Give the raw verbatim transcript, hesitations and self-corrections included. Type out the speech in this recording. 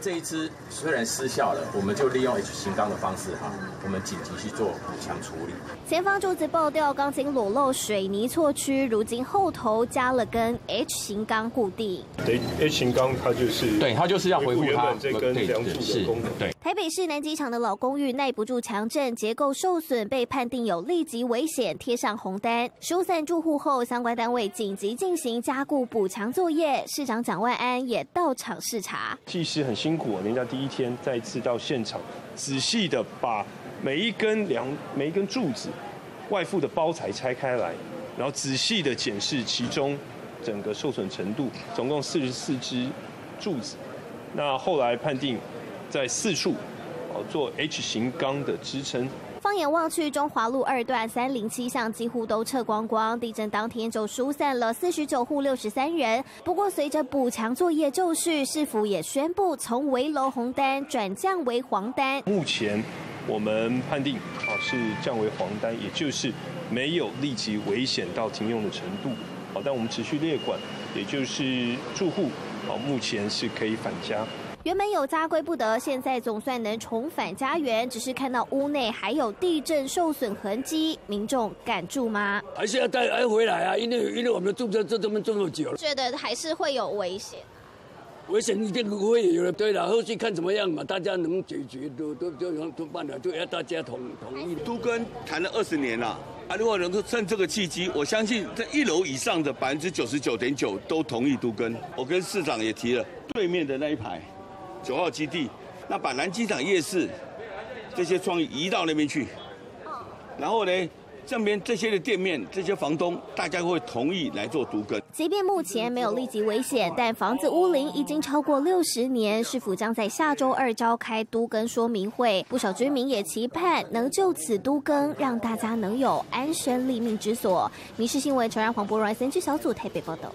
这一支虽然失效了，我们就利用 H 型钢的方式哈，我们紧急去做补强处理。前方柱子爆掉，钢筋裸露，水泥错区，如今后头加了根 H 型钢固定。对 ，H 型钢它就是对它就是要回复原本这根梁柱的功能。对，台北市南机场的老公寓耐不住强震，结构受损，被判定有立即危险，贴上红单。疏散住户后，相关单位紧急进行加固补强作业。市长蒋万安也到场视察，技师很辛苦。 辛苦，人家第一天再次到现场，仔细的把每一根梁、每一根柱子外附的包材拆开来，然后仔细的检视其中整个受损程度，总共四十四支柱子。那后来判定在四处哦做 H 型钢的支撑。 放眼望去，中华路二段三零七巷几乎都撤光光。地震当天就疏散了四十九户六十三人。不过，随着补强作业就绪，市府也宣布从危楼红单转降为黄单。目前我们判定啊是降为黄单，也就是没有立即危险到停用的程度。好，但我们持续列管，也就是住户啊目前是可以返家。 原本有家归不得，现在总算能重返家园，只是看到屋内还有地震受损痕迹，民众敢住吗？还是要带还回来啊，因为因为我们住在这这么这么久了，觉得还是会有危险。危险一定会有的，对了，后续看怎么样嘛，大家能解决都都都都办了，就要大家同同意。都跟谈了二十年了。 啊，如果能够趁这个契机，我相信这一楼以上的百分之九十九点九都同意都跟。我跟市长也提了，对面的那一排九号基地，那把南机场夜市这些创意移到那边去。然后呢，这边这些的店面，这些房东大家会同意来做都跟。即便目前没有立即危险，但房子屋龄已经超过六十年，市府将在下周二召开都更说明会。不少居民也期盼能就此都更，让大家能有安身立命之所。民视新闻，陈然、黄博荣、三支小组台北报道。